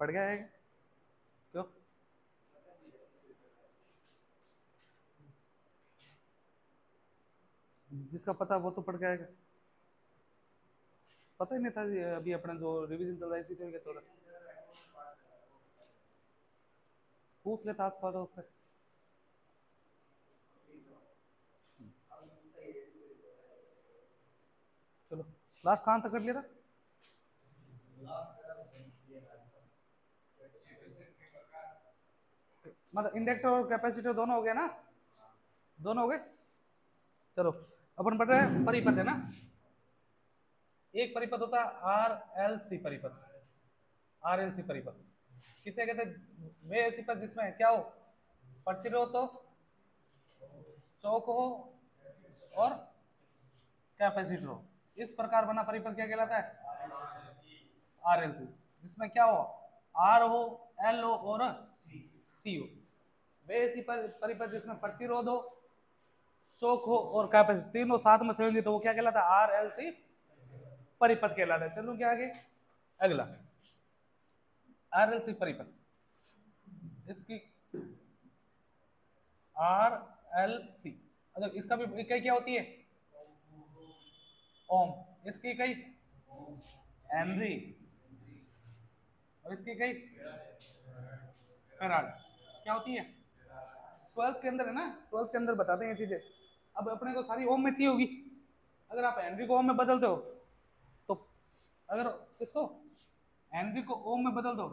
पढ़ गया है क्यों? जिसका पता वो तो पढ़ गया है, पता ही नहीं था। अभी अपना जो रिवीजन चल रहा है इसी तरह चल रहा, पूछ लेता आस पास उससे। चलो लास्ट कहाँ तक कर लिया था? मतलब इंडक्टर और कैपेसिटर दोनों हो गए ना, दोनों हो गए। चलो अपन पढ़ रहे हैं परिपथ, है ना। एक परिपथ होता है RLC परिपथ। RLC परिपथ किसे कहते हैं? वे ऐसी पथ जिसमें क्या हो, प्रतिरोध हो, चौक हो और कैपेसिटर हो। इस प्रकार बना परिपथ क्या कहलाता है? RLC, जिसमें क्या हो, R हो, L हो और C हो। वे ऐसी परिपथ जिसमें प्रतिरोध हो, चौक हो और कैपेसिटर, तीनों साथ में संयोजित हो, वो क्या कहलाता है? RLC परिपथ कहलाता है। चलो क्या आगे, अगला RLC परिपथ। इसकी RLC अच्छा, इसका भी इकाई क्या होती है? ओम। इसकी इकाई हेनरी और इसकी इकाई फैराड। क्या होती है? 12 के अंदर, है ना, 12 के अंदर बताते हैं ये चीजें। अब अपने को सारी ओम में चाहिए होगी। अगर आप हेनरी को ओम में बदलते हो तो, अगर इसको हेनरी को ओम में बदल दो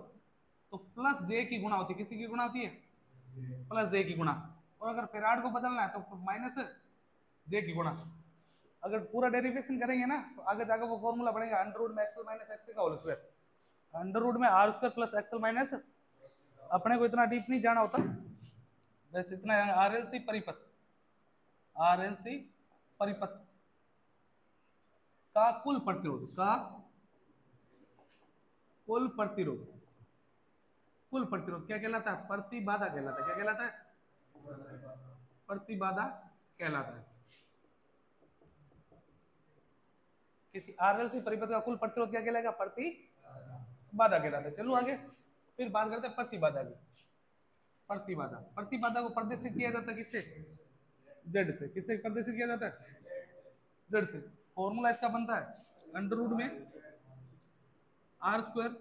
तो प्लस जे की गुणा होती है। किसी की गुणा होती है? प्लस जे की गुणा। और अगर फैराड को बदलना है तो माइनस जे की गुणा। अगर पूरा डेरिवेशन करेंगे ना तो आगे जाकर वो फॉर्मूला पड़ेगा अंडर रूट में एक्सएल माइनस एक्स का होल स्क्वायर, अंडर रूट में R square plus XL minus. अपने को इतना डीप नहीं जाना होता, बस इतना आरएलसी परिपथ, आरएलसी परिपथ का कुल प्रतिरोध, का कुल प्रतिरोध, कुल प्रतिरोध क्या कहलाता है? प्रतिबाधा कहलाता है। क्या कहलाता है? प्रतिबाधा कहलाता है। किसी आरएलसी परिपथ का कुल प्रतिरोध क्या कहलाएगा? प्रतिबाधा कहलाता है। चलो आगे फिर बात करते हैं प्रतिबाधा की। प्रतिबाधा, प्रतिबाधा को प्रदर्शित किया जाता है किससे? जेड से। किससे प्रदर्शित किया जाता है? जेड से। फॉर्मूला इसका बनता है अंडर रूट में R square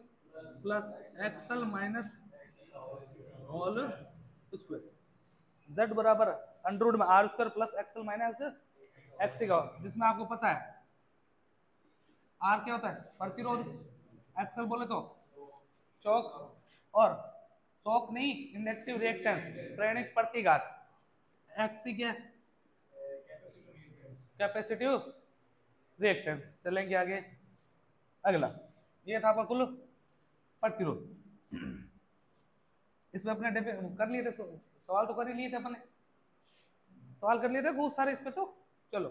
plus XL minus whole square. Z बराबर अंडर रूट में R square plus XL minus X का, जिसमें आपको पता है आर क्या होता है? प्रतिरोध, एक्सएल बोले तो चौक, और चौक नहीं, इंडक्टिव रिएक्टेंस, प्रेरणिक प्रतिघात। एक्सी क्या? Capacitive reactance. चलेंगे आगे। अगला ये था आपका कुल प्रतिरोध। इसमें अपने कर लिए थे सवाल, तो कर ही लिए थे अपने, सवाल कर लिए थे बहुत सारे इसमें तो। चलो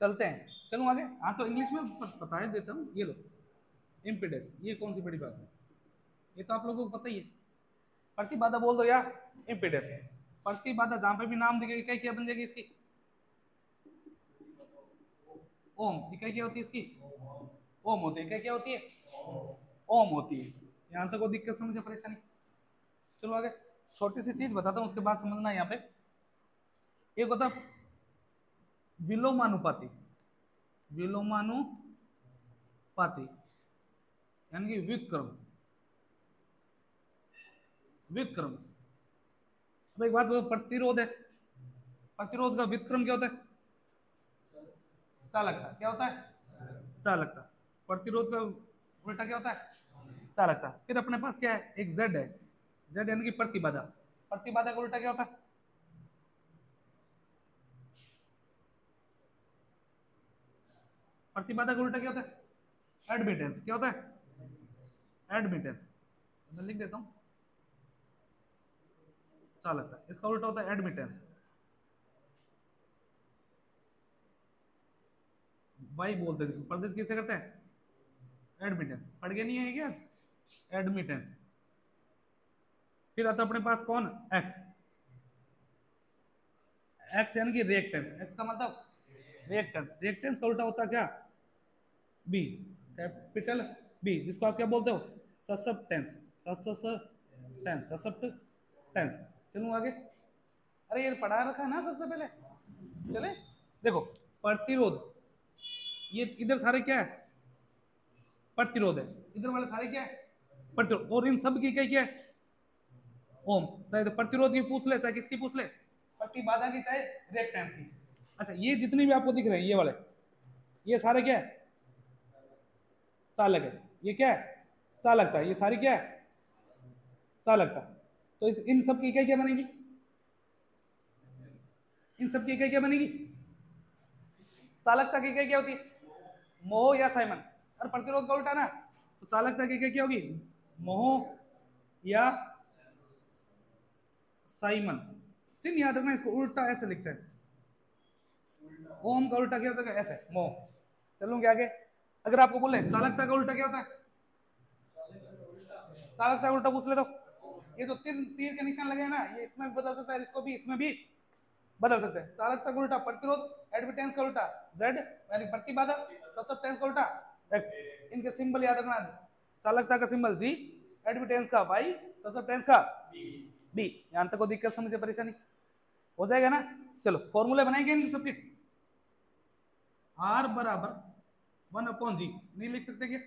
चलते हैं, चलूँ आगे। हाँ तो इंग्लिश में बता देता हूँ। ये लो इम्पीडेंस, ये कौन सी बड़ी बात है? ये तो आप लोगों को पता ही है। प्रतिबाधा बोल दो या इम्पीडेंस है। प्रतिबाधा जहाँ पे भी नाम दिखेगी, इकाई क्या बन जाएगी इसकी? ओम। इकाई क्या होती है इसकी? ओम होती है। इकाई क्या होती है? ओम होती है। यहाँ तक वो दिक्कत समझे, परेशानी? चलो आगे, छोटी सी चीज़ बताता हूँ उसके बाद समझना। यहाँ पे एक होता विलोमानुपाती, विलोमानुपाती यानी कि व्युत्क्रम, व्युत्क्रम। अब एक बात, प्रतिरोध है, प्रतिरोध का व्युत्क्रम क्या होता है? चालकता। क्या होता है? चालकता। प्रतिरोध का उल्टा क्या होता है? चालकता। फिर अपने पास क्या है? एक जेड है, जेड यानी कि प्रतिबाधा। प्रतिबाधा का उल्टा क्या होता है? प्रतिबाधा का उल्टा क्या होता है? एडमिटेंस। क्या होता है? एडमिटेंस। मैं लिख देता हूँ चालकता, इसका उल्टा होता है एडमिटेंस। भाई बोलते हैं इसको प्रदेश किसे करते हैं? एडमिटेंस। पढ़ गया नहीं है क्या आज? एडमिटेंस। फिर आता अपने पास कौन? एक्स। एक्स यानी कि रिएक्टेंस। एक्स का मतलब रिएक्टेंस। रिएक्टेंस का उल्टा होता क्या? बी। कैपिटल बी, जिसको आप क्या बोलते हो, ससेप्टेंस। ससेप्टेंस। चलूं आगे, अरे ये पढ़ा रखा ना सबसे पहले, चले देखो प्रतिरोध, ये इधर सारे क्या है, प्रतिरोध है, इधर वाले सारे क्या है, प्रतिरोध, और इन सब की क्या है, ओम। चाहे तो प्रतिरोध की पूछ ले, चाहे किसकी पूछ ले, प्रतिबाधा की, चाहे रिएक्टेंस की। अच्छा ये जितनी भी आपको दिख रहे हैं ये वाले, ये सारे क्या है, चालक है, ये क्या है, चालकता, ये सारी क्या है, चालकता। तो इन सब की क्या क्या बनेगी, इन सब की क्या क्या बनेगी, चालकता की क्या क्या होती है, मोह या साइमन। और प्रतिरोध का उल्टा ना, तो चालकता की क्या क्या होगी, मोह या साइमन। चिन्ह याद रखना, इसको उल्टा ऐसे लिखते हैं, ओम का उल्टा क्या होता है, ऐसे मोह। चलूंगे आगे, अगर आपको बोले चालकता का उल्टा क्या होता है, चालकता का उल्टा पूछ ले तो ये जो तीर के निशान लगे हैं ना, ये इसमें भी बदल सकता है, इसको भी, इसमें भी बदल सकते हैं। चालकता का उल्टा प्रतिरोध, एडमिटेंस का उल्टा जेड यानी प्रतिबाधा, ससेप्टेंस का उल्टा एक्स। इनके सिंबल याद रखना, चालकता का सिंबल जी, एडमिटेंस का वाई, ससेप्टेंस का बी। यहां तक को दिक्कत, समझ से परेशानी हो जाएगा ना। चलो फॉर्मूले बनाएंगे इन सबके, आर बराबर 1/g। नहीं लिख सकते क्या,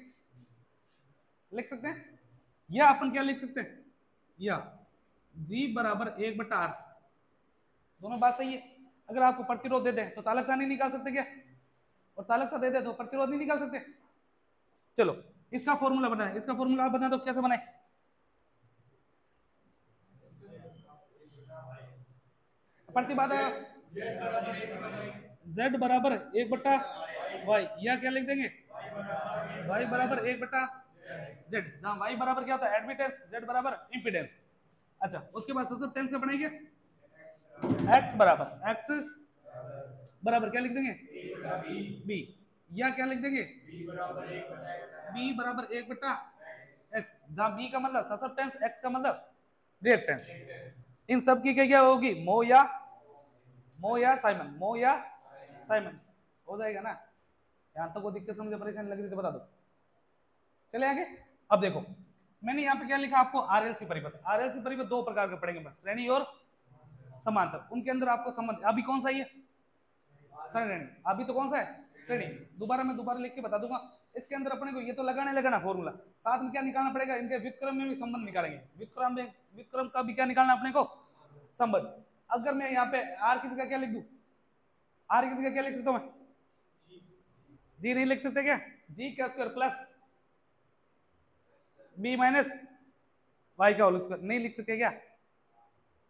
लिख सकते हैं, या अपन क्या लिख सकते हैं, या g बराबर 1/r। दोनों बात सही है। अगर आपको प्रतिरोध दे दे तो चालकता नहीं निकाल सकते क्या, और चालकता दे दे तो प्रतिरोध नहीं निकाल सकते। चलो इसका फॉर्मूला बनाए, इसका फॉर्मूला आप बता दो कैसे बनाए। प्रतिबाधा z बराबर 1/y, या क्या लिख देंगे, y बराबर 1/z। जहां y बराबर क्या होता है, एडमिटेंस, z बराबर इंपीडेंस। अच्छा उसके बाद ससेप्टेंस का बनाएंगे x बराबर क्या लिख देंगे, b, या क्या लिख देंगे, b बराबर 1/x। जहां b का मतलब ससेप्टेंस, x का मतलब रिएक्टेंस। इन सब की क्या क्या होगी, मोह या साइमन, हो जाएगा ना। यहां तक वो दिक्कत, समझे परेशानी लग रही तो बता दो। चले आगे, अब देखो मैंने यहाँ पे क्या लिखा आपको, आरएलसी परिपथ। आरएलसी परिपथ दो प्रकार के पढ़ेंगे बस, श्रेणी और समांतर। उनके अंदर आपको संबंध, अभी कौन सा ही है श्रेणी, अभी तो कौन सा है श्रेणी। मैं दोबारा लिख के बता दूंगा। इसके अंदर अपने को ये तो लगाना फॉर्मूला, साथ में क्या निकालना पड़ेगा, इनके व्युत्क्रम में भी संबंध निकालेंगे। व्युत्क्रम का भी क्या निकालना अपने को, संबंध। अगर मैं यहाँ पे आर किसी का क्या लिख दूं, आर किसी का क्या लिख सकता हूं मैं, जी नहीं लिख सकते क्या, जी का square plus B minus Y का होल स्क्वायर, नहीं लिख सकते क्या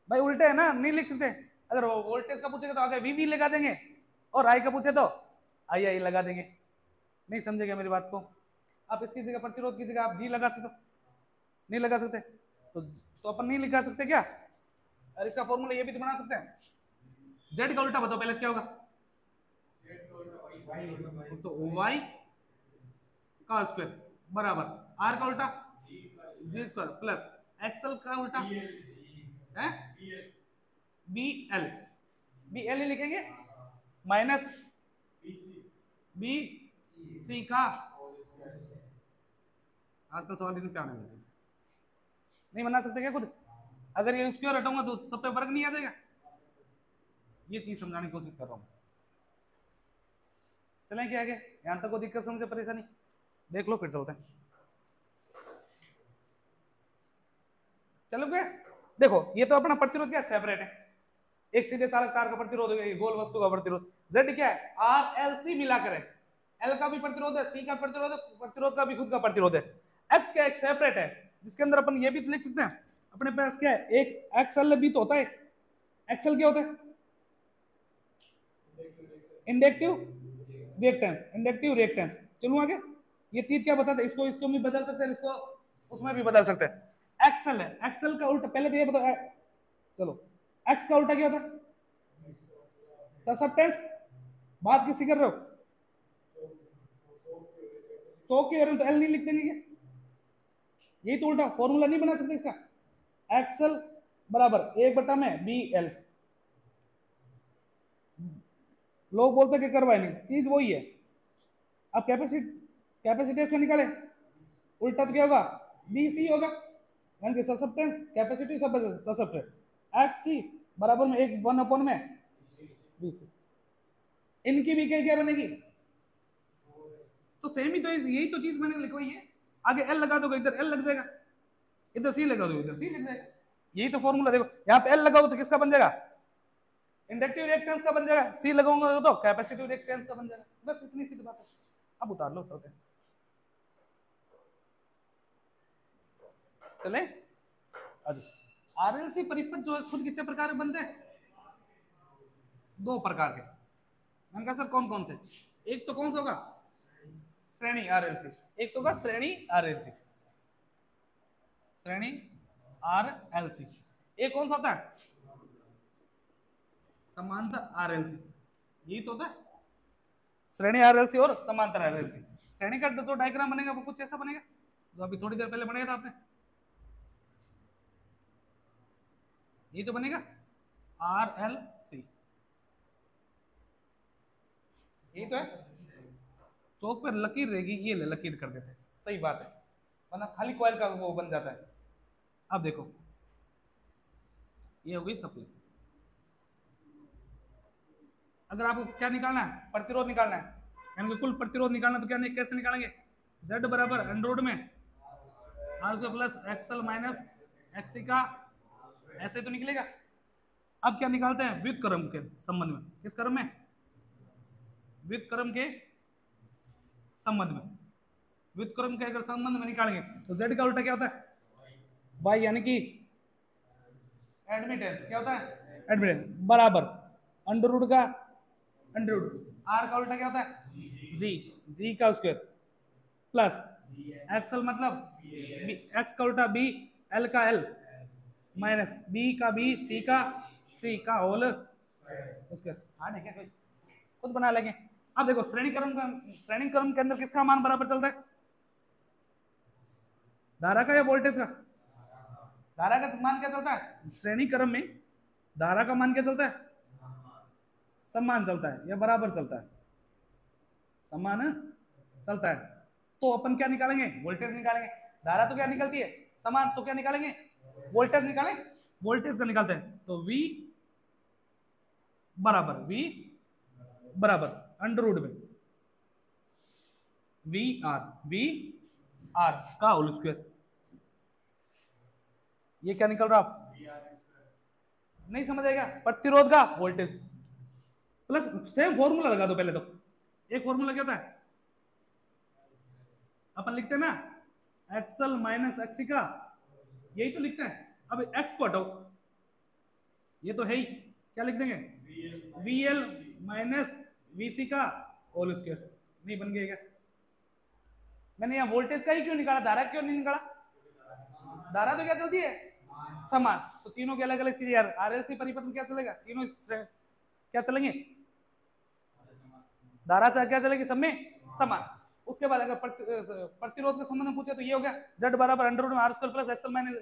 भाई, उल्टे है ना, नहीं लिख सकते। अगर वोल्टेज का पूछेगा तो आगे वी लगा देंगे, और आई का पूछे तो आई लगा देंगे। नहीं समझेगा मेरी बात को आप। इसकी जगह प्रतिरोध की जगह आप जी लगा सकते, नहीं लगा सकते, तो अपन नहीं लिखा सकते क्या। और इसका फॉर्मूला ये भी तो बना सकते हैं, जेड का उल्टा बताओ पहले क्या होगा, तो वाई का स्क्वायर बराबर आर का उल्टा जी स्क्वायर प्लस एक्सएल का उल्टा है बी एल ही लिखेंगे, माइनस बी सी का। आजकल सवाल इनमें क्या आने लगे, नहीं बना सकते क्या खुद। अगर ये स्क्वायर हटाऊंगा तो सब पे वर्ग नहीं आ जाएगा, ये चीज समझाने की कोशिश कर रहा हूं। चलें क्या आगे, यहां तक कोई दिक्कत, समझे परेशानी, देख लो फिर से होता है। चलो क्या देखो, ये तो अपना प्रतिरोध क्या सेपरेट है, एक सीधे चालक तार का प्रतिरोध हो गया, गोल वस्तु का प्रतिरोध। जेड क्या है, आर एल सी मिलाकर है, एल का भी प्रतिरोध है, सी का प्रतिरोध है, प्रतिरोध का भी खुद का प्रतिरोध है। एक्स क्या एक सेपरेट है, जिसके अंदर अपन ये भी लिख सकते हैं, अपने पास क्या है एक एक्सएल भी तो होता है। एक्सएल क्या होता है, इंडक्टिव रिएक्टेंस, इंडक्टिव रिएक्टेंस। चलो आगे, ये तीर क्या बताता है, इसको भी बदल सकते हैं, इसको उसमें भी बदल सकते हैं। एक्सएल है, एक्सएल का उल्टा पहले तो ये बताओ, चलो एक्स का उल्टा क्या होता है, ससेप्टेंस। बात किसकी कर रहे हो, चौक के तो एल नहीं लिख देंगे क्या, यही तो उल्टा फॉर्मूला नहीं बना सकते इसका। एक्सएल बराबर 1/में बी एल, लोग बोलते क्या करवाए, नहीं चीज वही है। अब कैपेसिटी कैपेसिटेंस का निकाले, उल्टा तो क्या होगा बी सी होगा, यानी susceptance capacity susceptance X C बराबर में एक 1 अपॉन में बी सी। इनकी भी क्या क्या बनेगी, तो सेम ही तो यही तो चीज मैंने लिखवाई है। आगे एल लगा दोगे इधर एल लग जाएगा, इधर सी लगा दोगे इधर सी लग जाएगा, यही तो फॉर्मूला। देखो यहाँ पे एल लगाओ तो किसका बन जाएगा, इंडक्टिव रिएक्टेंस का बन जाएगा, सी लगाऊंगा तो कैपेसिटिव रिएक्टेंस का बन जाएगा। बस इतनी सी बात है। अब उतार लो, उतारते हैं चले। आरएलसी परिपथ जो खुद कितने प्रकार के बनते हैं, 2 प्रकार के। मैंने कहा सर कौन कौन से, एक तो कौन सा होगा श्रेणी आरएलसी, एक तो होगा श्रेणी आरएलसी, श्रेणी आरएलसी। एक कौन सा होता है समानता आरएलसी, यही तो होता है श्रेणी आरएलसी और समांतर आरएलसी। श्रेणी का जो डायग्राम बनेगा वो कुछ ऐसा बनेगा जो अभी थोड़ी देर पहले बनाया था आपने, ये तो बनेगा आरएलसी, ये तो है। चौक पर लकीर रहेगी, ये ले लकीर कर देते हैं, सही बात है, वरना खाली कॉइल का वो बन जाता है। अब देखो ये हो गई सप्लाई। अगर आपको क्या निकालना है, प्रतिरोध निकालना है, यानी कि कुल प्रतिरोध निकालना, तो क्या कैसे निकालेंगे, Z बराबर अंडररूट में R2 plus XL minus XC का, ऐसे तो निकलेगा। अब क्या निकालते हैं व्युत्क्रम के संबंध में, किस क्रम में, व्युत्क्रम के संबंध में। व्युत्क्रम के अगर संबंध में निकालेंगे तो Z का उल्टा क्या होता है बाई, यानी कि एडमिटेंस। क्या होता है एडमिटेंस बराबर अंडररूट का अंडररूट, आर का उल्टा क्या होता है जी, जी का स्क्वायर प्लस एक्सएल मतलब एक्स का उल्टा बी, एल का एल माइनस बी का बी, सी का होल स्क्वायर। हाँ ठीक है, कोई खुद बना लेंगे। अब देखो श्रेणी क्रम के अंदर किसका मान बराबर चलता है, धारा का या वोल्टेज का। धारा का मान क्या चलता है श्रेणी क्रम में, धारा का मान क्या चलता है सम्मान चलता है या बराबर चलता है, सम्मान चलता है। तो अपन क्या निकालेंगे वोल्टेज निकालेंगे, धारा तो क्या निकलती है समान, तो क्या निकालेंगे वोल्टेज निकालें, वोल्टेज का निकालते हैं तो वी बराबर अंडररूट में वी आर का होल स्क्वायर। ये क्या निकल रहा आप नहीं समझ आएगा, प्रतिरोध का वोल्टेज प्लस। सेम फॉर्मूला लगा दो पहले, तो एक फॉर्मूला क्या होता है अपन लिखते हैं ना एक्सएल माइनस एक्सी का, यही तो लिखते हैं। अब एक्स को हटाओ, ये तो है ही, क्या लिख देंगे वीएल माइनस वीसी का होल स्क्वायर। नहीं बन गया, मैंने यहाँ वोल्टेज का ही क्यों निकाला, धारा क्यों नहीं निकाला, धारा तो क्या चलती है समान। तो तीनों के अलग अलग चीजें यार, आरएलसी परिपथ में क्या चलेगा, तीनों क्या चलेंगे, धारा क्या चलेगी सब में समान। उसके बाद अगर प्रतिरोध के संबंध में पूछे तो ये हो गया Z बराबर अंडररूट में R2 plus XL minus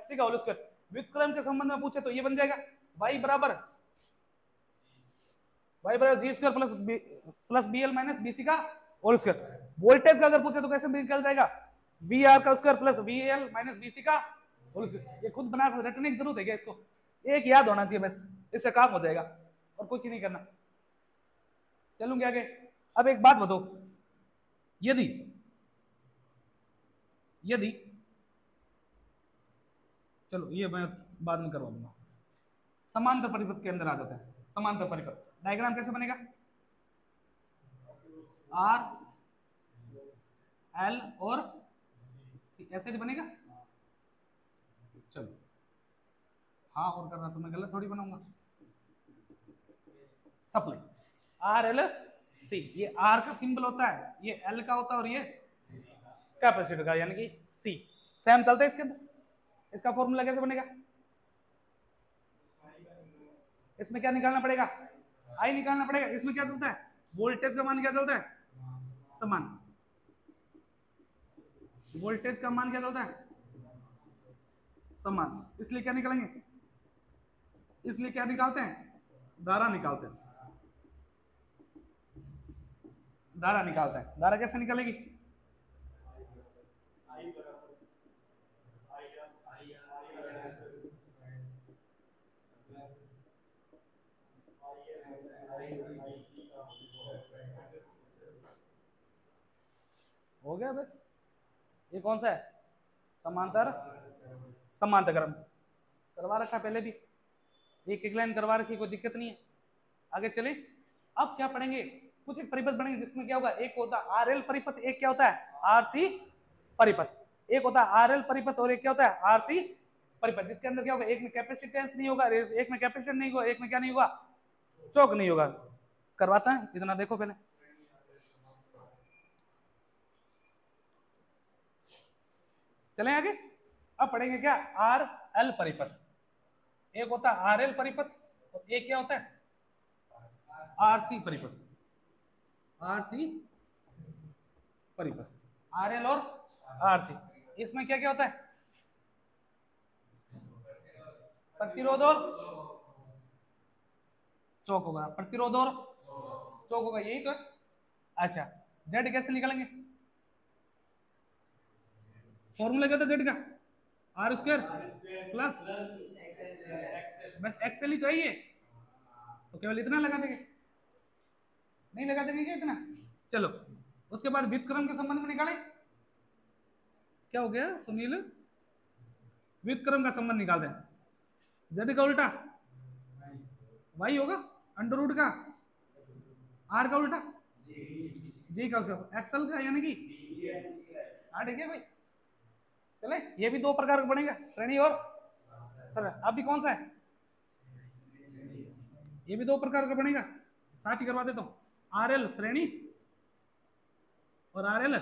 XC का होल स्क्वायर। व्युत्क्रम के संबंध में पूछे तो ये बन जाएगा y बराबर G2 plus BL minus BC का होल स्क्वायर। वोल्टेज का अगर पूछे तो कैसे निकल जाएगा VR का square plus VL minus VC का होल स्क्वायर। ये खुद बना सकते, रटने की जरूरत है क्या इसको, एक याद होना चाहिए बस, इससे काम हो जाएगा और कुछ ही नहीं करना। चलूंगे आगे। अब एक बात बताओ, यदि यदि चलो ये मैं बाद में करवा दूंगा। समांतर परिपथ के अंदर आ जाता है। समांतर परिपथ डायग्राम कैसे बनेगा, R L और ऐसे ही बनेगा। चलो हाँ, और करना तो मैं गलत थोड़ी बनाऊंगा। सप्लाई RLC, ये R का सिंबल होता है, ये L का होता है और ये कैपेसिटर का, यानी कि C। सेम चलता है इसके अंदर। इसका फॉर्मूला कैसे बनेगा, इसमें क्या निकालना पड़ेगा I निकालना पड़ेगा। इसमें क्या चलता है वोल्टेज का मान क्या चलता है समान, वोल्टेज का मान क्या होता है समान, इसलिए क्या निकालेंगे, इसलिए क्या निकालते हैं धारा निकालते हैं। धारा कैसे निकलेगी, हो गया बस। ये कौन सा है? समांतर समांतरक्रम करवा रखा पहले भी, एक लाइन करवा रखी, कोई दिक्कत नहीं है। आगे चले, अब क्या पढ़ेंगे? कुछ एक परिपथ पढ़ेंगे जिसमें क्या होगा, एक होता है आरएल परिपथ, एक क्या होता है आरसी परिपथ। एक होता है आरएल परिपथ और एक क्या होता है आरसी परिपथ, जिसके अंदर क्या होगा, एक में कैपेसिटेंस नहीं होगा, एक में कैपेसिटेंस नहीं होगा, एक में क्या नहीं होगा, चौक नहीं होगा। करवाता है, इतना देखो पहले। चलें आगे, अब पढ़ेंगे क्या, आर एल परिपथ। एक होता है आर एल परिपथ और एक क्या होता है आर सी परिपथ। आर सी परिपथ, आर एल और आर सी, इसमें क्या क्या होता है? प्रतिरोध और चौक होगा, प्रतिरोध और चौक होगा, यही तो है। अच्छा, जेड कैसे निकालेंगे? फॉर्मूला क्या था जेड का? आर स्क्वायर प्लस बस एक्सएल ही तो है ये, तो केवल इतना लगा देंगे, नहीं लगा देंगे क्या इतना? चलो, उसके बाद व्युत्क्रम के संबंध में निकाले, क्या हो गया सुनील? व्युत्क्रम का संबंध निकाल दें, जेड का उल्टा वाई होगा, अंडर रूट का आर का उल्टा जी का, उसका एक्सएल का यानी कि हाँ, ठीक है भाई। चले, ये भी दो प्रकार का बनेगा, श्रेणी और सर। अभी कौन सा है? ये भी दो प्रकार का बनेगा, साथ ही करवा देता हूं, आरएल श्रेणी और आरएल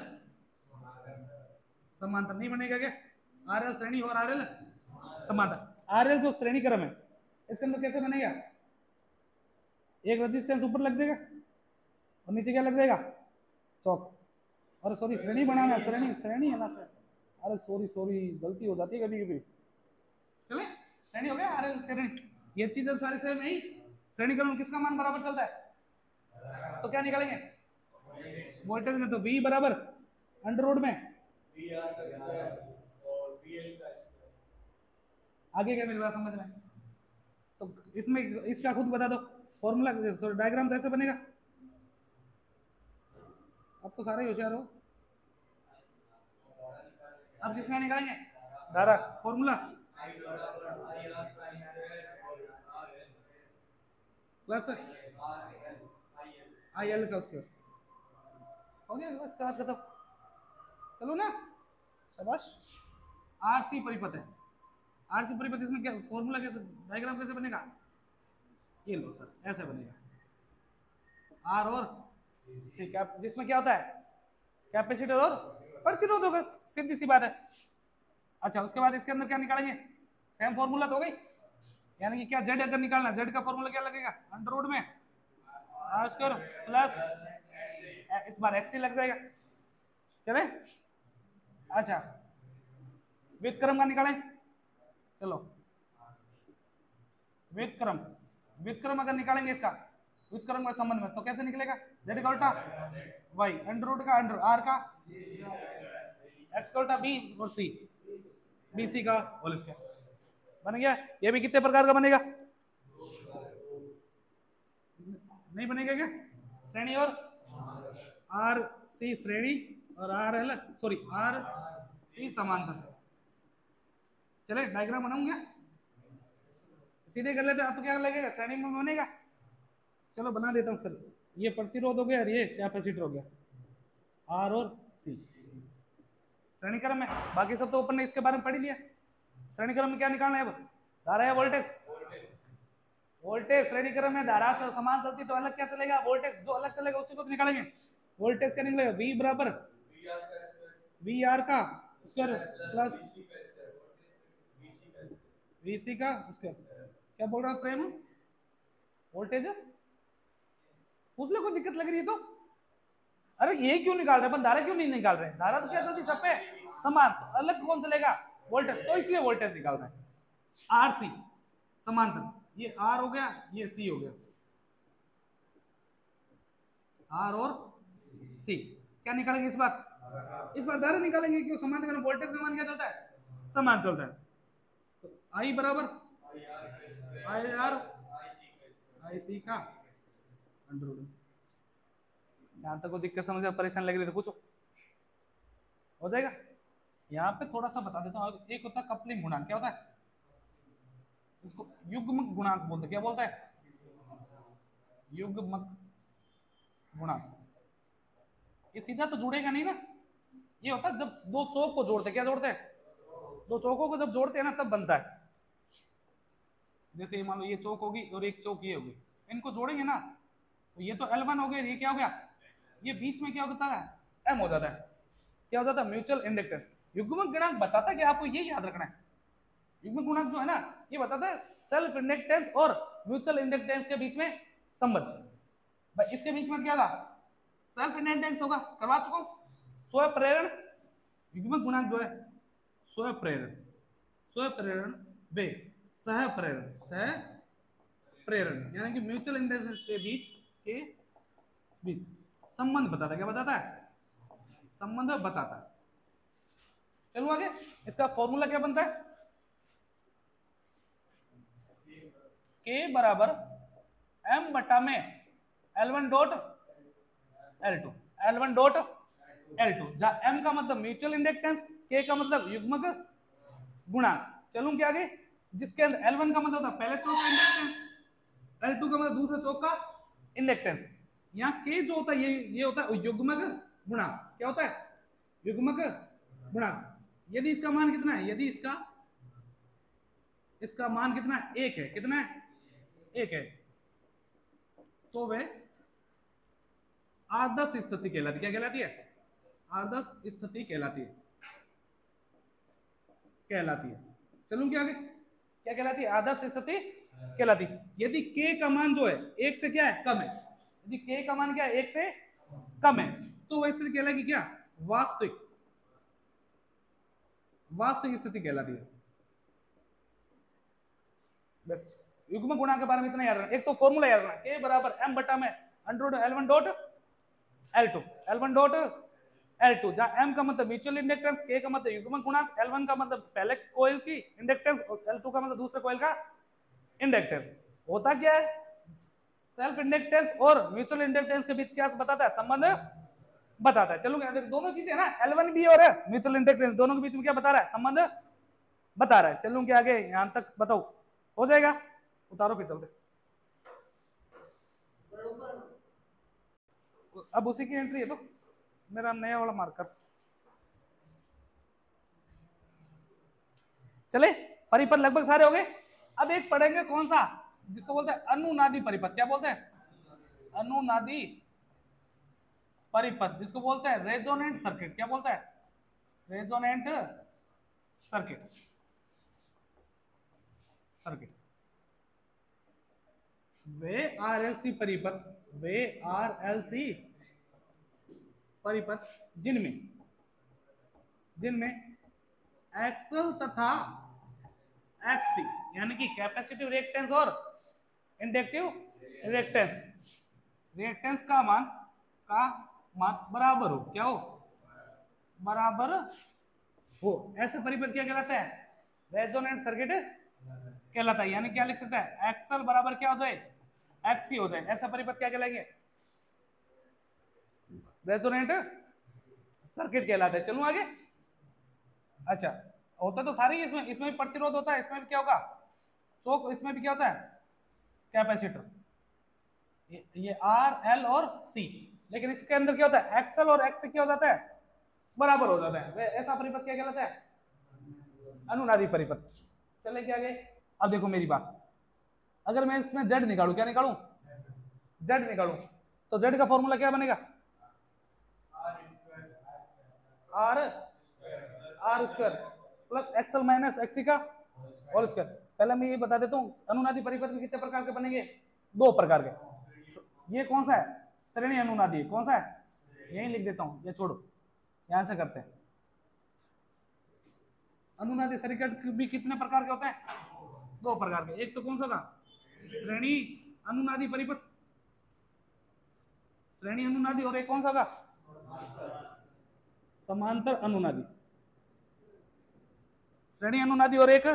समांतर। नहीं बनेगा क्या? आरएल श्रेणी और आरएल समांतर। आरएल जो श्रेणी क्रम है, इसके अंदर कैसे बनेगा? एक रेजिस्टेंस ऊपर लग जाएगा और नीचे क्या लग जाएगा, चौक। और सॉरी, श्रेणी बनाना, श्रेणी श्रेणी है ना, अरे सॉरी गलती हो जाती है कभी कभी। चले, श्रेणी हो गया, अरे श्रेणी, ये चीजें सारी सेम है। श्रेणीकरण किसका मान बराबर चलता है, तो क्या निकालेंगे वोल्टेज का, तो V बराबर अंडर रूट में VR का स्क्वायर और VL का स्क्वायर। आगे क्या मिलेगा समझ में? तो इसमें इसका खुद बता दो फॉर्मूला, डायग्राम तो ऐसे बनेगा। अब तो सारे होशियार हो, अब किसका निकालेंगे धारा? फॉर्मूला प्लस आई एल का उसके, हो गया बस, खत्म। चलो ना, शाबाश। आरसी परिपथ है, आरसी परिपथ, इसमें क्या फॉर्मूला, कैसे डायग्राम कैसे बनेगा? ये लो सर, ऐसे बनेगा, आर और सी, जिसमें क्या होता है कैपेसिटर और प्रतिरोध होगा, सीधी सी बात है। अच्छा, उसके बाद इसके अंदर क्या निकालेंगे? सेम फॉर्मूला तो हो गई, यानी कि क्या जेड अगर निकालना, जेड का फॉर्मूला क्या लगेगा? अंडर रूट में आर स्क्वायर प्लस, इस बार एक्स ही लग जाएगा। चले, अच्छा व्युत्क्रम का निकालें। चलो, व्युत्क्रम अगर निकालेंगे इसका, व्युत्क्रम का संबंध में, तो कैसे निकलेगा? जेड का उल्टा वाई, अंडर रूट का अंडर, आर का एक्स का उल्टा बी और सी, बी सी का होल स्क्वायर। बन गया। ये भी कितने प्रकार का बनेगा? नहीं बनेगा क्या? श्रेणी और आर सी श्रेणी और R L, sorry R C समांतर। चले, डायग्राम बनाऊंगा, सीधे कर लेते हैं। अब तो क्या लगेगा? श्रेणी में बनेगा। चलो बना देता हूँ सर, ये प्रतिरोध हो गया और ये कैपेसिटर हो गया, आर और सी। श्रेणीक्रम में बाकी सब तो ऊपर ने इसके बारे में पढ़ लिया। श्रेणीक्रम में क्या निकालना है? धारा या वोल्टेज? वोल्टेज श्रेणीक्रम में, धारा समान चलती तो अलग क्या चलेगा? वोल्टेज। जो अलग चलेगा उसी को तो निकालेंगे। वोल्टेज क्या निकलेगा? वी बराबर वी आर का स्क्वायर प्लस वी सी का स्क्वायर। क्या बोल रहा हूँ प्रेम? वोल्टेज पूछ ले, कोई दिक्कत लग रही है तो? अरे ये क्यों निकाल रहे हैं अपन, धारा क्यों नहीं निकाल रहे? धारा तो क्या चलती सब पे समान, तो अलग कौन चलेगा? वोल्टेज, तो इसलिए वोल्टेज निकाल रहे हैं। आर सी समांतर, ये आर हो गया, ये सी हो गया, आर और सी। क्या निकालेंगे इस बार? इस पर निकालेंगे कि समानांतर वोल्टेज का मान क्या चलता है, समान चलता है। तो आई बराबर आई आर आई सी का अंडर तक। को दिक्कत समझ परेशान लग रही तो पूछो, हो जाएगा। यहाँ पे थोड़ा सा बता देता हूँ, एक होता है कपलिंग गुणांक, क्या होता है इसको युग्मक गुणांक बोलते, क्या बोलता है युग्मक गुणांक। ये सीधा तो जुड़ेगा नहीं ना, ये होता है जब दो चौक को जोड़ते, क्या जोड़ते हैं, दो चौकों को जब जोड़ते हैं ना तब बनता है। जैसे मान लो ये चौक होगी और एक चौक ये होगी, इनको जोड़ेंगे ना तो ये तो L1 हो गया, ये क्या हो गया, ये बीच में क्या होता है M हो जाता है, क्या हो जाता है म्यूचुअल इंडक्टेंस। युग्मक गुणांक बताता है कि आपको ये याद रखना है, युग्मक गुणांक जो है ना ये बताता है सेल्फ इंडक्टेंस और म्यूचुअल इंडक्टेंस के बीच में संबंध। भाई इसके बीच में क्या होगा, सेल्फ इंडक्टेंस होगा, करवा चुका हूं। स्वयं प्रेरण युग्मक गुणांक जो है स्वयं प्रेरण बे सह प्रेरण यानी कि म्यूचुअल इंडक्टेंस के बीच संबंध बताता है, क्या बताता है, संबंध बताता है। चलो आगे, इसका फॉर्मूला क्या बनता है, K बराबर M बटा में L1 डॉट L2 जहां M का मतलब म्यूचुअल इंडक्टेंस, K का मतलब युग्मक गुणांक। चलूं क्या आगे, जिसके अंदर L1 का मतलब था पहले चौक का इंडक्टेंस, L2 का मतलब दूसरे चौक का इंडक्टेंस। यहाँ K जो होता है ये होता है युग्मक गुणांक, क्या होता है युग्मक गुणांक। यदि इसका मान कितना है, यदि इसका मान कितना है, एक है, कितना है एक है, तो वे आदर्श स्थिति कहलाती है, क्या कहलाती है, आदर्श स्थिति कहलाती है। चलूं क्या आगे, क्या कहलाती है, आदर्श स्थिति कहलाती। यदि K का मान जो है एक से क्या है कम है, यदि K का मान क्या है एक से कम है तो वह स्थिति कहलाएगी क्या, वास्तविक स्थिति कहलाती है। बस युग्म गुणांक के बारे में इतना याद रखना, एक तो फॉर्मूला याद रखना K बराबर M बटा में L1 डॉट L2 जहां M का मतलब म्यूचुअल इंडक्टेंस, K का मतलब युग्म गुणांक, L1 का मतलब पहले कॉइल की इंडक्टेंस और L2 का मतलब दूसरे कॉइल का इंडक्टेंस। होता क्या है, सेल्फ इंडक्टेंस और म्यूचुअल इंडक्टेंस के बीच क्या बताता है, संबंध बताता है। चलो दोनों चीजें ना, L1 भी और म्यूचुअल इंडक्टेंस दोनों के बीच में क्या बता रहा है, संबंध बता रहा है। चलूं क्या आगे, यहां तक बताओ, हो जाएगा, उतारो फिर चलते। अब उसी की एंट्री है तो मेरा नया वाला मार्कर चले। परिपथ लगभग सारे हो गए, अब एक पढ़ेंगे कौन सा, जिसको बोलते हैं अनुनादी परिपथ, क्या बोलते हैं अनुनादी परिपथ, जिसको बोलते हैं रेजोनेंट सर्किट, क्या बोलता है रेजोनेंट सर्किट। वे आरएलसी परिपथ जिनमें एक्सल तथा एक्सी यानी कि कैपेसिटिव रिएक्टेंस और इंडक्टिव रिएक्टेंस, का मान बराबर हो, क्या हो बराबर हो, ऐसे परिपथ क्या कहलाता है, रेजोनेंट सर्किट कहलाता है। यानी क्या लिख सकता है, एक्सल बराबर क्या हो जाए एक्सी हो जाए, ऐसा परिपथ क्या कहलाएंगे, रेजोनेंट सर्किट कहलाता है। चलूं आगे, अच्छा होता तो सारे ही इसमें भी प्रतिरोध होता है, इसमें भी क्या होगा चौक, इसमें भी क्या होता है कैपेसिटर, ये R L और C, लेकिन इसके अंदर क्या होता है एक्सल और एक्सी क्या हो जाता है बराबर हो जाता है। ऐसा परिपथ क्या कहलाता है, अनुनादी परिपथ। चले क्या गए, अब देखो मेरी बात, अगर मैं इसमें जेड निकालू, क्या निकालू जेड निकालू, तो जेड का फॉर्मूला क्या बनेगा, R square plus XL minus XC का होल स्क्वायर। पहले मैं ये बता देता हूँ अनुनादी परिपथ में कितने प्रकार के बनेंगे, दो प्रकार के। ये कौन सा है, श्रेणी अनुनादी, कौन सा है, यही लिख देता हूँ, ये छोड़ो यहां से करते हैं। अनुनादी सर्किट भी कितने प्रकार के होते हैं, दो प्रकार के। एक तो कौन सा था, श्रेणी अनुनादी परिपथ, श्रेणी अनुनादी, और एक कौन सा था समांतर अनुनादी, श्रेणी अनुनादी और एक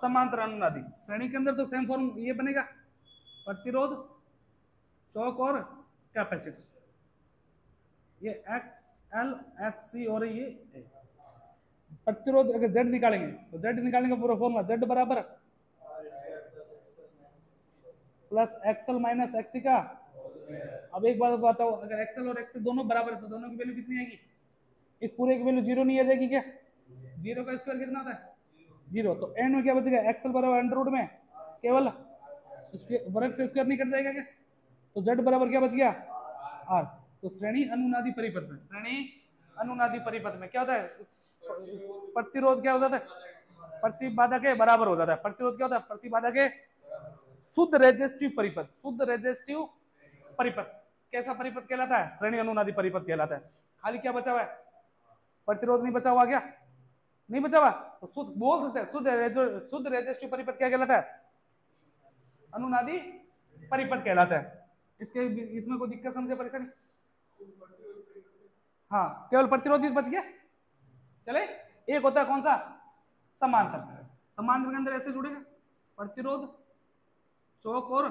समांतर अनुनादी। श्रेणी के अंदर तो सेम फॉर्म ये बनेगा प्रतिरोध, चौक और कैपेसिटर, ये एक्स एल एक्स सी और ये ए। प्रतिरोध अगर जेड निकालेंगे तो जेड निकालने का पूरा फॉर्मूला जेड बराबर प्लस एक्सएल माइनस एक्सी का। अब एक बात बताओ, अगर एक्सएल और एक्सी दोनों बराबर है तो दोनों की वैल्यू कितनी आएगी? इस पूरे की वैल्यू जीरो नहीं आ जाएगी क्या? जीरो का स्क्वायर कितना होता है? जीरो। तो एंड में क्या बचेगा? एक्सएल बराबर अंडर रूट में केवल वर्ग से स्क्वायर नहीं कट जाएगा क्या? तो जेड बराबर क्या बच गया? आर। तो श्रेणी अनुनादी परिपथ में, श्रेणी अनुनादी परिपथ में क्या होता है? प्रतिरोध क्या हो जाता है? प्रतिबाधा के बराबर हो जाता है। प्रतिरोध क्या होता है? प्रतिबाधा के। शुद्ध रेजिस्टिव परिपथ, शुद्ध रेजिस्टिव परिपथ कैसा परिपथ कहलाता है? श्रेणी अनुनादी परिपथ कहलाता है। खाली क्या बचा हुआ है? प्रतिरोध नहीं बचा हुआ क्या? नहीं बचा हुआ तो शुद्ध बोल सकते हैं। शुद्ध रेजिस्टिव परिपथ क्या कहलाता है? अनुनादी परिपथ कहलाता है। इसके इसमें कोई दिक्कत समझे परेशानी? हाँ, केवल प्रतिरोध बच गया। चले, एक होता है कौन सा? समांतर। समांतर के अंदर ऐसे जुड़ेगा प्रतिरोध, चौक और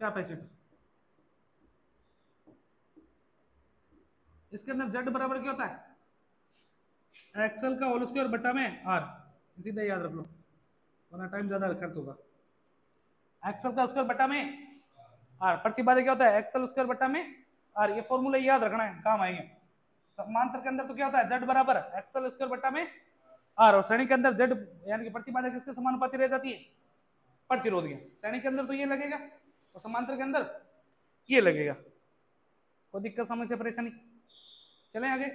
कैपेसिटर। इसके अंदर जेड बराबर क्या होता है? एक्सएल का होल स्क्वायर बटा में आर। सीधा याद रख लो वरना टाइम ज्यादा खर्च होगा। एक्सएल का स्क्वायर बटा में आर। प्रतिबाधा क्या होता है? एक्सएल स्क्वायर बटा में आर। ये फॉर्मूला याद रखना है, काम आएंगे। समांतर के अंदर तो क्या होता है? जेड बराबर एक्सएल स्क्वायर बटा में आर। और श्रेणी के अंदर जेड यानी कि प्रतिबाधा किसके समानुपाती रह जाती है? प्रतिरोध के। श्रेणी के अंदर तो ये लगेगा और समांतर के अंदर ये लगेगा। कोई दिक्कत समस्या परेशानी? चलें आगे।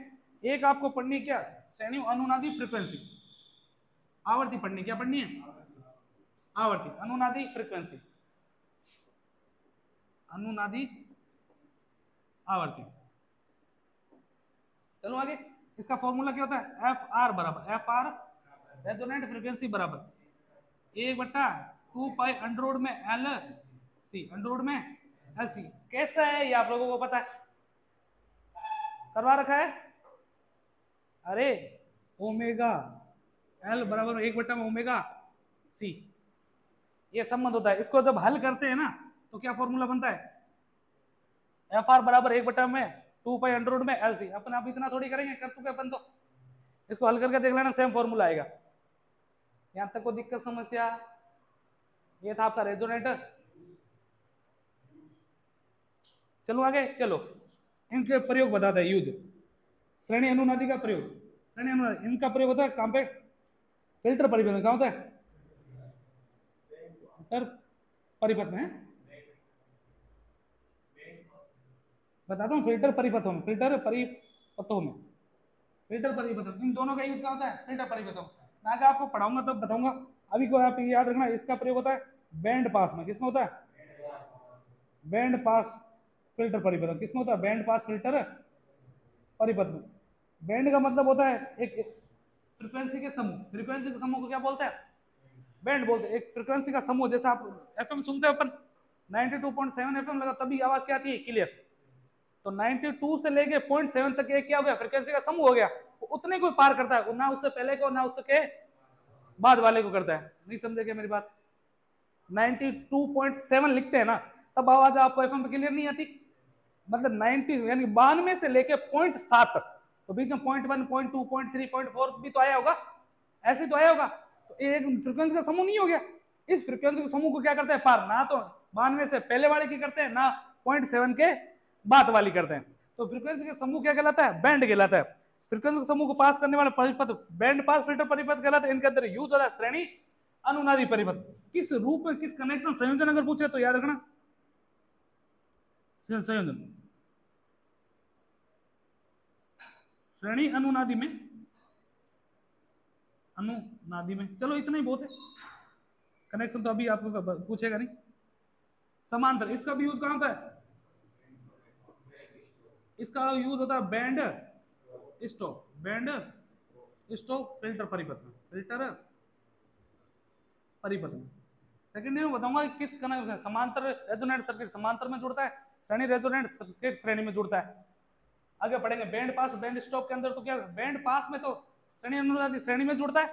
एक आपको पढ़नी क्या? श्रेणी अनुनादी फ्रीक्वेंसी, आवर्ती पढ़नी। क्या पढ़नी है? आवर्ती। अनुनादी फ्रीक्वेंसी, अनुनादी आवर्ती। चलो आगे। इसका फॉर्मूला क्या होता है? एफ आर बराबर, एफ आर रेजोनेंट फ्रीक्वेंसी बराबर एक बट्टा 2 पाई अंडररूट में एल सी, अंडररूट में एल सी। कैसा है ये आप लोगों को पता है? करवा रखा है। अरे ओमेगा एल बराबर एक बट्टा में ओमेगा सी, ये संबंध होता है। इसको जब हल करते हैं ना तो क्या फॉर्मूला बनता है? एफ आर बराबर एक बट्टा में 2 पाई अंडररूट में एल सी। अपन आप इतना थोड़ी करेंगे, कर चुके अपन तो। इसको हल करके देख लेना, सेम फॉर्मूला आएगा। यहां तक कोई दिक्कत समस्या? ये था आपका रेजोनेटर। चलो आगे। चलो इनके प्रयोग बताता है। यूज श्रेणी अनुनादी का प्रयोग, श्रेणी अनुनादी इनका प्रयोग होता है कहां पे? फिल्टर परिपथ में। क्या होता है? फिल्टर परिपथ में। बताता हूँ, फिल्टर परिपथों में, फिल्टर परिपथों में, फिल्टर परिपथों इन दोनों का यूज क्या होता है? फिल्टर परिपथों। मैं आगे आपको पढ़ाऊंगा तब बताऊंगा, अभी को आप याद रखना। इसका प्रयोग होता है बैंड पास में। किसमें होता है? बैंड पास फिल्टर परिपथ। किसमें होता है? बैंड पास फिल्टर परिपथ में। बैंड का मतलब होता है एक फ्रीक्वेंसी के समूह। फ्रीक्वेंसी के समूह को क्या बोलते हैं? बैंड बोलते हैं। एक फ्रीक्वेंसी का समूह, जैसे आप एफएम सुनते हो अपन 92.7 एफएम लगा तभी आवाज क्या आती है? क्लियर। तो 92 से लेके 0.7 तक ये क्या हो गया? फ्रीक्वेंसी का समूह हो गया। उतने को पार करता है, ना उससे पहले को ना उसके बाद वाले को करता है। नहीं समझे क्या मेरी बात? 92.7 लिखते हैं ना तब आवाज आपको एफएम पे क्लियर नहीं आती। मतलब 90 यानी 92 से लेके 0.7 तक, तो बीच में 0.1 0.2 0.3 0.4 भी तो आया होगा, ऐसे तो आया होगा। तो एक फ्रीक्वेंसी का समूह नहीं हो गया। इस फ्रीक्वेंसी के समूह को क्या करता है? पार। ना तो 92 से पहले वाले की करते हैं, ना 0.7 के बाद वाली करते हैं। तो फ्रीक्वेंसी का समूह क्या कहलाता है? बैंड कहलाता है। फ्रीक्वेंसी समूह को पास करने वाला परिपथ बैंड पास फिल्टर परिपथ कहलाता है। इनके अंदर यूज हो रहा है श्रेणी अनुनादी परिपथ। किस रूप में, किस कनेक्शन संयोजन अगर पूछे तो याद रखना संयोजन। श्रेणी अनुनादी में, अनुनादी में। चलो इतना ही बहुत है, कनेक्शन तो अभी आपको पूछेगा नहीं। समांतर, इसका भी यूज कहां होता है? इसका यूज होता है band stop, band stop filter परिपथ में, फिल्टर परिपथ में। सेकंड में बताऊंगा किस कनेक्शन समांतर रेजोनेंट सर्किट समांतर में जुड़ता है, श्रेणी रेजोनेंट सर्किट श्रेणी में जुड़ता है। आगे पढ़ेंगे बैंड पास बैंड स्टॉप के अंदर तो क्या बैंड पास में तो श्रेणी अनुनादी श्रेणी में जुड़ता है,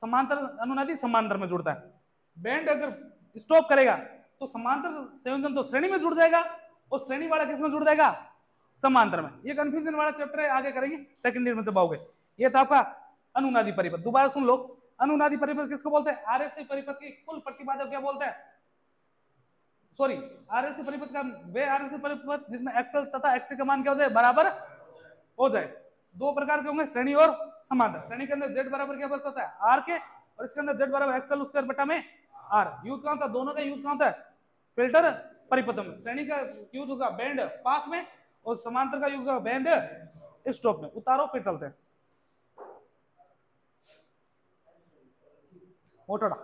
समांतर अनुनादी समांतर में जुड़ता है। बैंड अगर स्टॉप करेगा तो समांतर संयोजन तो श्रेणी में जुड़ जाएगा और श्रेणी वाला किसमें जुड़ जाएगा समांतर में। ये कंफ्यूजन वाला चैप्टर है, आगे करेंगे सेकंड ईयर में जब आओगे। ये था आपका अनुनादी परिपथ। दोबारा सुन लो, अनुनादी परिपथ किसको बोलते हैं? आरएलसी परिपथ की कुल प्रतिबाधा क्या बोलते हैं? सॉरी, आरएलसी परिपथ का वे आरएलसी परिपथ जिसमें एक्सएल तथा एक्ससी का मान क्या हो जाए? बराबर हो जाए। दो प्रकार के होंगे, श्रेणी और समांतर। श्रेणी के अंदर जेड बराबर क्या बचता है? आर के, और इसके अंदर जेड बराबर एक्सएल उसके बटा में आर। यूज कहां होता है? दोनों का यूज कहां होता है? फिल्टर परिपथ में। श्रेणी का यूज होगा बैंड पास में और समांतर का यूज होगा बैंड स्टॉप में। उतारो फिर चलते हैं। मोटोड़ा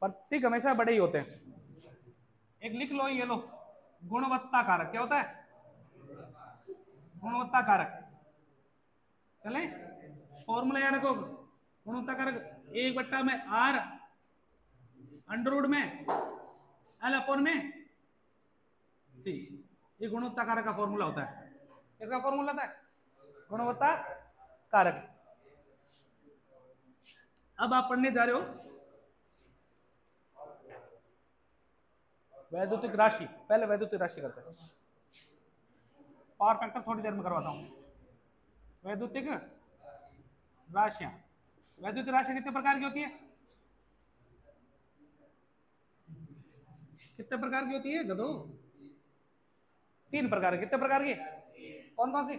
प्रतीक हमेशा बड़े ही होते हैं। एक लिख लो, ये लो, गुणवत्ता कारक। क्या होता है? गुणवत्ता कारक। चले फॉर्मूला याद रखो, गुणवत्ता कारक 1 बट्टा में आर अंडररूट में एल अपॉन में सी। ये गुणवत्ता कारक का फॉर्मूला होता है। किसका फॉर्मूला होता है? गुणवत्ता कारक। अब आप पढ़ने जा रहे हो वैद्युतिक राशि। पहले वैद्युतिक राशि करते हैं, पावर फैक्टर थोड़ी देर में करवाता हूँ। वैद्युतिक राशियां, वैद्युतिक राशि कितने प्रकार की होती है? कितने प्रकार की होती है गधो? 3 प्रकार। कितने प्रकार की? कौन कौन सी?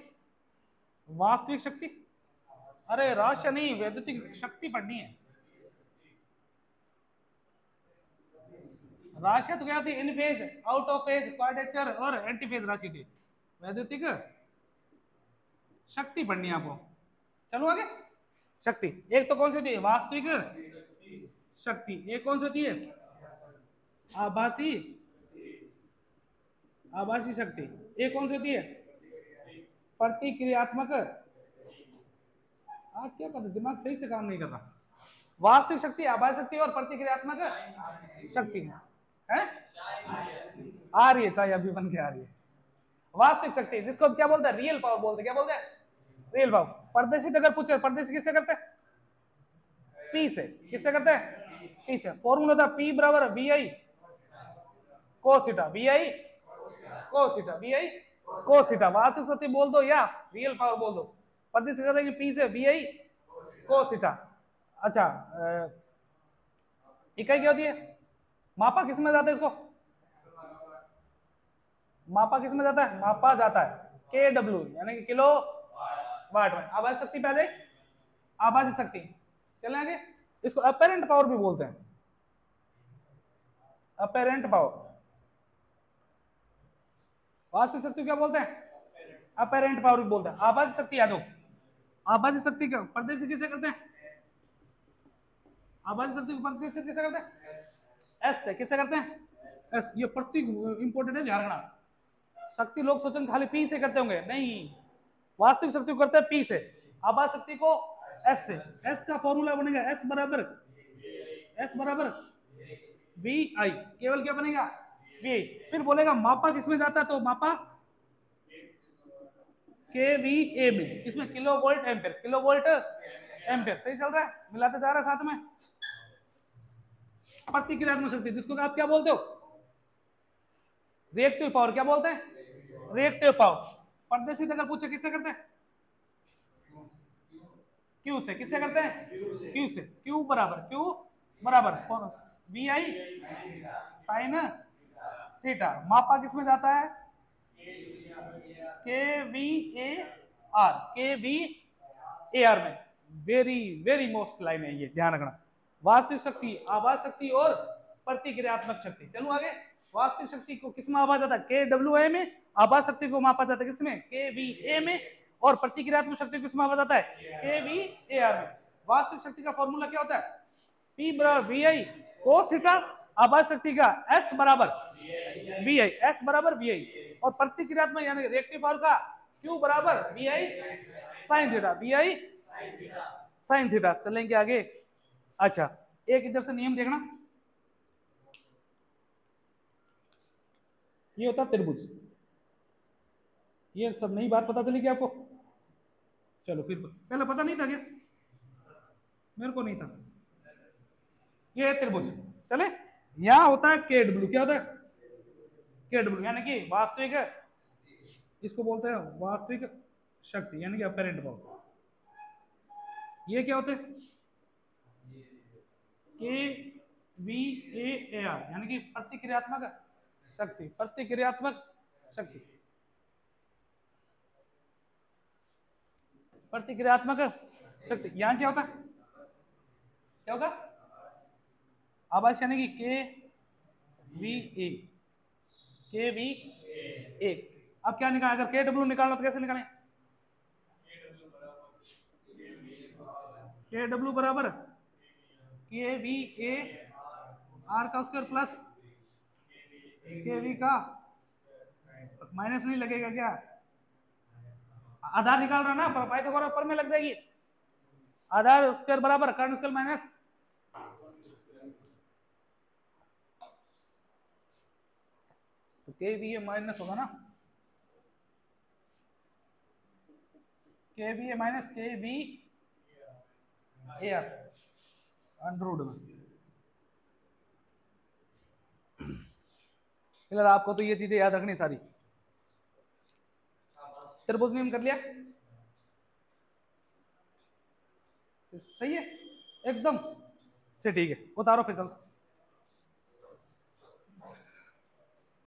वास्तविक शक्ति, अरे राशि नहीं, वैद्युतिक शक्ति पढ़नी है। राशियां तो क्या होती है? In phase, out of phase, quadrature और एंटी फेज राशि थी। वैद्युतिक शक्ति पढ़नी है आपको। चलो आगे, शक्ति एक तो कौन सी होती है? वास्तविक शक्ति। एक कौन सी होती है? आभासी, आभासी शक्ति। एक कौन सी होती है? प्रतिक्रियात्मक। आज क्या कर रहे, दिमाग सही से काम नहीं कर रहा। वास्तविक शक्ति, आभासी शक्ति और प्रतिक्रियात्मक शक्ति है आ रही है, चाहे अभी बन के आ रही है। वास्तविक शक्ति जिसको क्या बोलते हैं? रियल पावर बोलते हैं। क्या बोलते हैं? Real power. परदेशी अगर पूछे, परदेशी किससे करते हैं? पी से। किससे करते हैं? पी से। फॉर्मूला था पी बराबर V I cos theta, V I cos theta, V I cos theta. वास्तविक शक्ति बोल दो या रियल पावर बोल दो, परदेशी करते हैं पी से वी आई कोस थीटा। अच्छा, इकाई क्या होती है? मापा किसमें जाता है? इसको मापा किसमें जाता है? मापा जाता है kW, यानी कि किलो वाट में। आभासी शक्ति पे आ जाए, आभासी शक्ति। चले आगे, इसको अपेरेंट पावर भी बोलते हैं। Apparent power. वास्तविक शक्ति क्या बोलते हैं? अपेरेंट पावर भी बोलते हैं। आभासी शक्ति याद हो, आभासी शक्ति क्या परदेशी किसे करते हैं? आभासी शक्ति को प्रतीक से किसे करते हैं? एस से। किसे करते हैं? एस। ये प्रतीक इंपोर्टेंट है, ध्यान रखना। शक्ति लोग सोचन खाली पी से करते होंगे, नहीं, वास्तविक शक्ति को करते हैं पी से, आभासी शक्ति को एस से। एस का फॉर्मूला बनेगा एस बराबर वी आई, केवल क्या बनेगा? V I. फिर बोलेगा मापा किसमें जाता है, तो मापा के वी ए में, इसमें kilo volt ampere, kilo volt ampere. सही चल रहा है, मिलाते जा रहा है साथ में। प्रतिक्रियात्मक शक्ति जिसको आप क्या बोलते हो? Reactive power. क्या बोलते हैं? Reactive power. परदेशी अगर पूछे किससे करते हैं? क्यू से। किससे करते हैं? क्यू से। क्यू बराबर, वी आई साइन थीटा। मापा किसमें जाता है? K V A R, K V A R में। वेरी वेरी मोस्ट लाइन है ये, ध्यान रखना। वास्तविक शक्ति, आवाज शक्ति और प्रतिक्रियात्मक शक्ति। चलो आगे, वास्तविक शक्ति को किसमें मापा जाता है? के डब्ल्यू ए में। आवाज शक्ति को मापा जाता है किसमें? के वी ए में। और प्रतिक्रियात्मक शक्ति को किसमें मापा जाता है? के वी ए आर में। वास्तविक शक्ति का फॉर्मूला क्या होता है? पी बराबर वी आई कोस थीटा। आवाज शक्ति का एस बराबर वी आई, एस बराबर वी आई। और प्रतिक्रियात्मक यानी रिएक्टिव पावर का क्यू बराबर V I sine theta, V I sine theta. चलेंगे आगे। अच्छा, एक इधर से नियम देखना, ये होता त्रिभुज। ये सब नई बात पता चली क्या आपको? चलो फिर पहले पता नहीं था क्या? मेरे को नहीं था। ये त्रिभुज चले, यहाँ होता है के डब्ल्यू, क्या होता है के डब्ल्यू, यानी कि वास्तविक है, इसको बोलते हैं वास्तविक शक्ति यानी कि अपैरेंट पावर। ये क्या होते हैं के वी ए आर यानी कि प्रतिक्रियात्मक शक्ति, प्रतिक्रियात्मक शक्ति, प्रतिक्रियात्मक शक्ति। यहाँ क्या होता है, क्या होता आवाज यानी कि के वी ए। अब क्या निकालना, अगर के डब्ल्यू निकालना तो कैसे निकालें? के डब्ल्यू बराबर के वी ए आर का स्क्वायर प्लस के वी का माइनस, नहीं लगेगा क्या? आधार निकाल रहा ना, पाइथागोरस पर में लग जाएगी। आधार स्क्वायर बराबर कर्ण स्क्वायर माइनस तो के वी ए माइनस होगा ना, K V A minus K V A R under root में। फिलहाल आपको तो ये चीजें याद रखनी सारी। त्रिभुज नियम कर लिया, सही है एकदम से, ठीक है उतारो फिर चलो।